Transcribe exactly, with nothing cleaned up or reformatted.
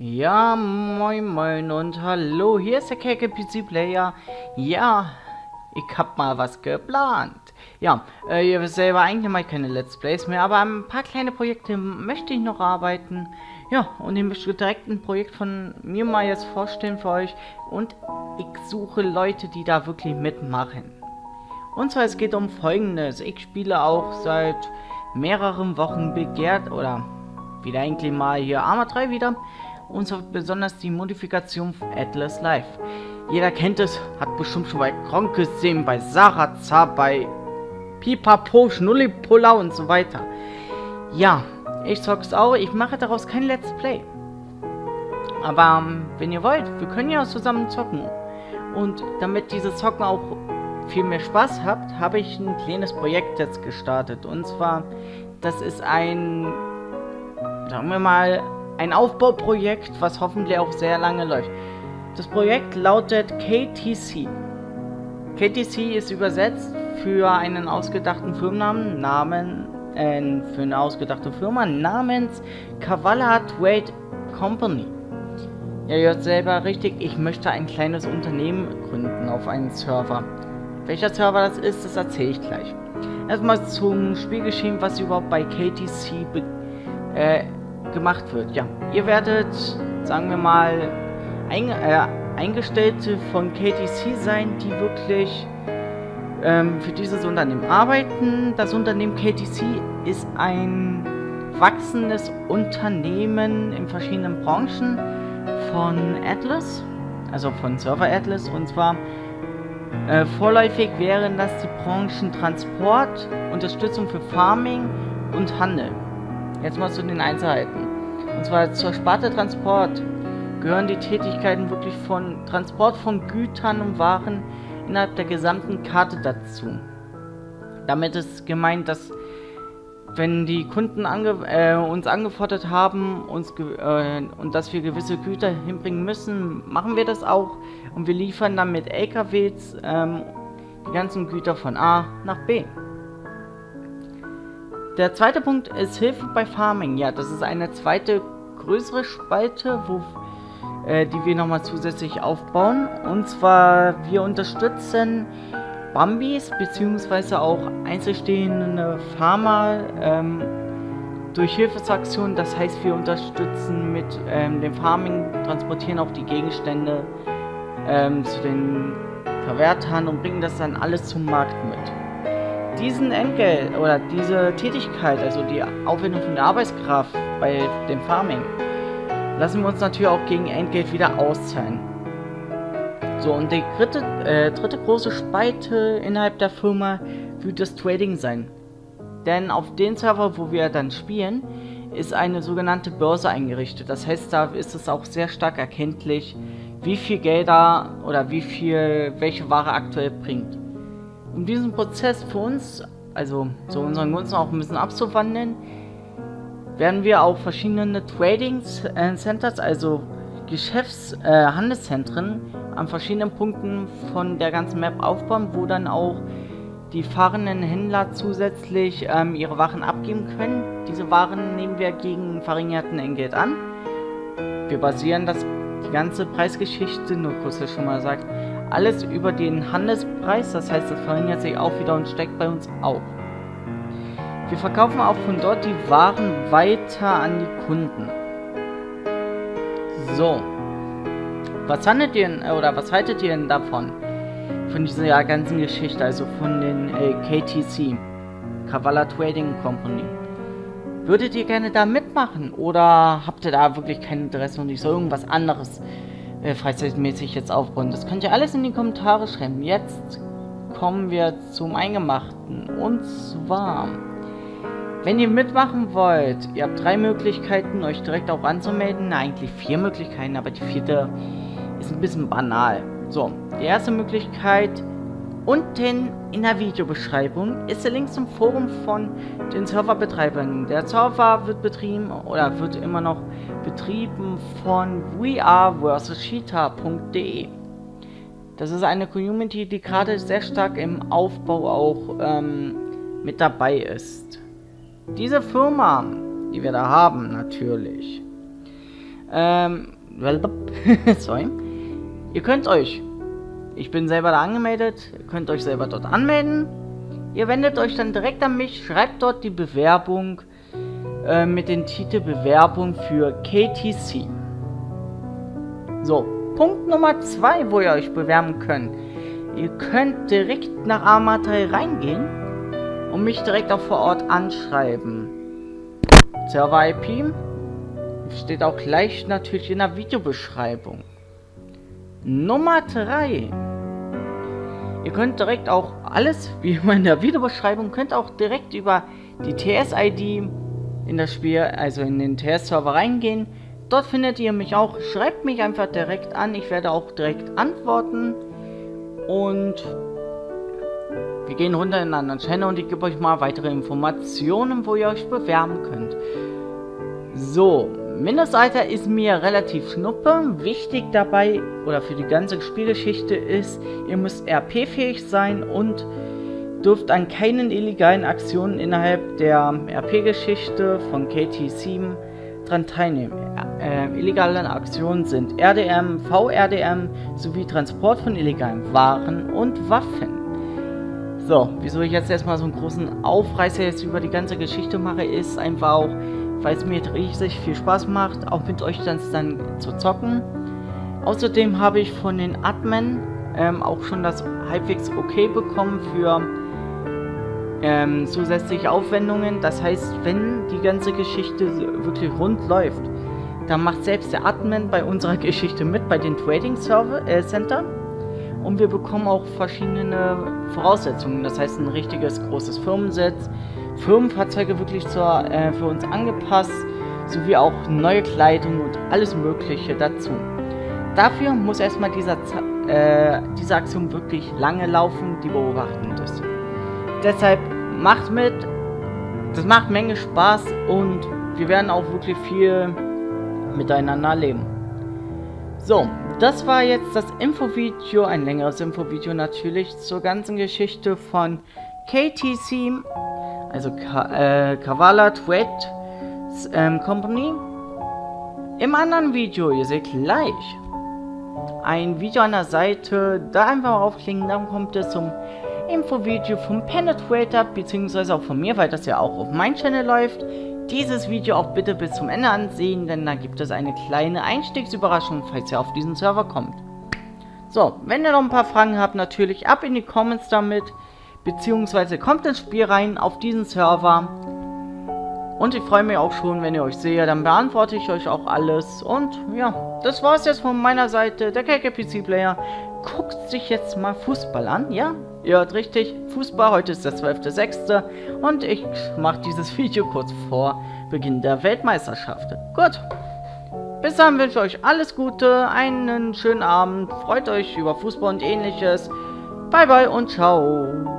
Ja, moin moin und hallo, hier ist der K K P C Player. Ja, ich hab mal was geplant. Ja, äh, ihr wisst selber, eigentlich mache ich keine Let's Plays mehr, aber ein paar kleine Projekte möchte ich noch arbeiten. Ja, und ich möchte direkt ein Projekt von mir mal jetzt vorstellen für euch. Und ich suche Leute, die da wirklich mitmachen. Und zwar, es geht um Folgendes. Ich spiele auch seit mehreren Wochen begehrt, oder wieder eigentlich mal hier Arma drei wieder. Und so besonders die Modifikation Altis Life. Jeder kennt es, hat bestimmt schon bei Gronke gesehen, bei Sarazza, bei Pipapo, Schnulli, Polau und so weiter. Ja, ich zock's auch, ich mache daraus kein Let's Play. Aber ähm, wenn ihr wollt, wir können ja zusammen zocken. Und damit dieses Zocken auch viel mehr Spaß habt, habe ich ein kleines Projekt jetzt gestartet. Und zwar, das ist ein, sagen wir mal, ein Aufbauprojekt, was hoffentlich auch sehr lange läuft. Das Projekt lautet K T C. K T C ist übersetzt für einen ausgedachten Firmennamen, Namen, äh, für eine ausgedachte Firma namens Kavala Trade Company. Ja, ihr hört selber richtig, ich möchte ein kleines Unternehmen gründen auf einem Server. Welcher Server das ist, das erzähle ich gleich. Erstmal zum Spielgeschehen, was überhaupt bei K T C äh, gemacht wird. Ja, ihr werdet, sagen wir mal, ein, äh, Eingestellte von K T C sein, die wirklich ähm, für dieses Unternehmen arbeiten. Das Unternehmen K T C ist ein wachsendes Unternehmen in verschiedenen Branchen von Atlas, also von Server Atlas, und zwar äh, vorläufig wären das die Branchen Transport, Unterstützung für Farming und Handel. Jetzt mal zu den Einzelheiten. Und zwar zur Sparte Transport gehören die Tätigkeiten wirklich von Transport von Gütern und Waren innerhalb der gesamten Karte dazu. Damit ist gemeint, dass wenn die Kunden ange äh, uns angefordert haben uns ge äh, und dass wir gewisse Güter hinbringen müssen, machen wir das auch und wir liefern dann mit L K Ws ähm, die ganzen Güter von A nach B. Der zweite Punkt ist Hilfe bei Farming. Ja, das ist eine zweite größere Spalte, wo, äh, die wir nochmal zusätzlich aufbauen. Und zwar, wir unterstützen Bambis bzw. auch einzelstehende Farmer ähm, durch Hilfsaktionen. Das heißt, wir unterstützen mit ähm, dem Farming, transportieren auch die Gegenstände ähm, zu den Verwertern und bringen das dann alles zum Markt mit. Diesen Entgelt oder diese Tätigkeit, also die Aufwendung von der Arbeitskraft bei dem Farming, lassen wir uns natürlich auch gegen Entgelt wieder auszahlen. So, und die dritte, äh, dritte große Spalte innerhalb der Firma wird das Trading sein. Denn auf den Server, wo wir dann spielen, ist eine sogenannte Börse eingerichtet. Das heißt, da ist es auch sehr stark erkenntlich, wie viel Gelder oder wie viel welche Ware aktuell bringt. Um diesen Prozess für uns, also zu unseren Gunsten auch ein bisschen abzuwandeln, werden wir auch verschiedene Trading Centers, also Geschäfts-, äh, Handelszentren an verschiedenen Punkten von der ganzen Map aufbauen, wo dann auch die fahrenden Händler zusätzlich ähm, ihre Waren abgeben können. Diese Waren nehmen wir gegen verringerten Entgelt an. Wir basieren das, die ganze Preisgeschichte, nur kurz schon mal sagt, alles über den Handelspreis, das heißt, das verringert sich auch wieder und steckt bei uns auch. Wir verkaufen auch von dort die Waren weiter an die Kunden. So, was handelt ihr denn, oder was haltet ihr denn davon? Von dieser ganzen Geschichte, also von den äh, K T C, Kavala Trading Company. Würdet ihr gerne da mitmachen oder habt ihr da wirklich kein Interesse und ich soll irgendwas anderes Äh, freizeitmäßig jetzt aufbauen? Das könnt ihr alles in die Kommentare schreiben. Jetzt kommen wir zum Eingemachten. Und zwar, wenn ihr mitmachen wollt, ihr habt drei Möglichkeiten, euch direkt auch anzumelden. Na, eigentlich vier Möglichkeiten, aber die vierte ist ein bisschen banal. So, die erste Möglichkeit, unten in der Videobeschreibung ist der Link zum Forum von den Serverbetreibern. Der Server wird betrieben oder wird immer noch betrieben von we are vs cheater punkt de. Das ist eine Community, die gerade sehr stark im Aufbau auch ähm, mit dabei ist. Diese Firma, die wir da haben, natürlich, Ähm, sorry. Ihr könnt euch, ich bin selber da angemeldet, ihr könnt euch selber dort anmelden. Ihr wendet euch dann direkt an mich, schreibt dort die Bewerbung äh, mit dem Titel Bewerbung für K T C. So, Punkt Nummer zwei, wo ihr euch bewerben könnt. Ihr könnt direkt nach Arma drei reingehen und mich direkt auch vor Ort anschreiben. Server-I P steht auch gleich natürlich in der Videobeschreibung. Nummer drei. Ihr könnt direkt auch alles, wie immer in der Videobeschreibung, könnt auch direkt über die T S I D in das Spiel, also in den T S-Server reingehen. Dort findet ihr mich auch. Schreibt mich einfach direkt an. Ich werde auch direkt antworten. Und wir gehen runter in einen anderen Channel und ich gebe euch mal weitere Informationen, wo ihr euch bewerben könnt. So, Mindestalter ist mir relativ schnuppe. Wichtig dabei, oder für die ganze Spielgeschichte ist, ihr müsst R P-fähig sein und dürft an keinen illegalen Aktionen innerhalb der R P-Geschichte von K T sieben dran teilnehmen. Äh, illegale Aktionen sind R D M, V R D M sowie Transport von illegalen Waren und Waffen. So, wieso ich jetzt erstmal so einen großen Aufreißer jetzt über die ganze Geschichte mache, ist einfach auch, weil es mir richtig viel Spaß macht, auch mit euch dann, dann zu zocken. Außerdem habe ich von den Admin ähm, auch schon das halbwegs okay bekommen für ähm, zusätzliche Aufwendungen. Das heißt, wenn die ganze Geschichte wirklich rund läuft, dann macht selbst der Admin bei unserer Geschichte mit, bei den Trading Server, äh, Center. Und wir bekommen auch verschiedene Voraussetzungen. Das heißt, ein richtiges großes Firmensitz, Firmenfahrzeuge wirklich zur, äh, für uns angepasst, sowie auch neue Kleidung und alles Mögliche dazu. Dafür muss erstmal dieser, äh, diese Aktion wirklich lange laufen, die beobachtend ist. Deshalb macht mit, das macht Menge Spaß und wir werden auch wirklich viel miteinander leben. So, das war jetzt das Infovideo, ein längeres Infovideo natürlich zur ganzen Geschichte von K T C, also Ka äh, Kavala Trade ähm, Company. Im anderen Video, ihr seht gleich, ein Video an der Seite, da einfach aufklicken, dann kommt es zum Infovideo vom Penetrator, beziehungsweise auch von mir, weil das ja auch auf meinem Channel läuft. Dieses Video auch bitte bis zum Ende ansehen, denn da gibt es eine kleine Einstiegsüberraschung, falls ihr auf diesen Server kommt. So, wenn ihr noch ein paar Fragen habt, natürlich ab in die Comments damit, beziehungsweise kommt ins Spiel rein auf diesen Server. Und ich freue mich auch schon, wenn ihr euch sehe, dann beantworte ich euch auch alles. Und ja, das war's jetzt von meiner Seite. Der K K P C Player guckt sich jetzt mal Fußball an, ja? Ihr hört richtig, Fußball, heute ist der zwölfte sechste und ich mache dieses Video kurz vor Beginn der Weltmeisterschaft. Gut, bis dann wünsche ich euch alles Gute, einen schönen Abend, freut euch über Fußball und ähnliches. Bye bye und ciao.